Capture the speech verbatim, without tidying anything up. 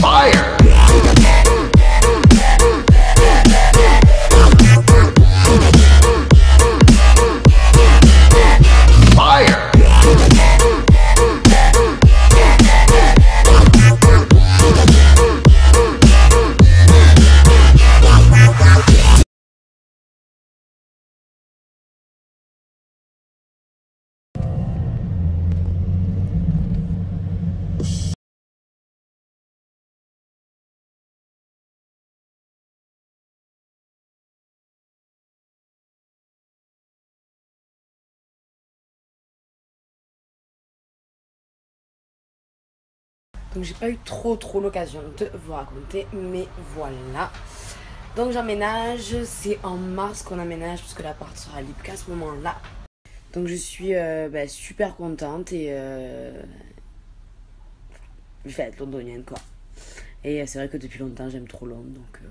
fire. Donc j'ai pas eu trop trop l'occasion de vous raconter, mais voilà. Donc j'emménage, c'est en mars qu'on emménage parce que l'appart sera libre qu'à ce moment-là. Donc je suis euh, bah, super contente et euh... je vais être londonienne quoi. Et euh, c'est vrai que depuis longtemps j'aime trop Londres, donc... Euh...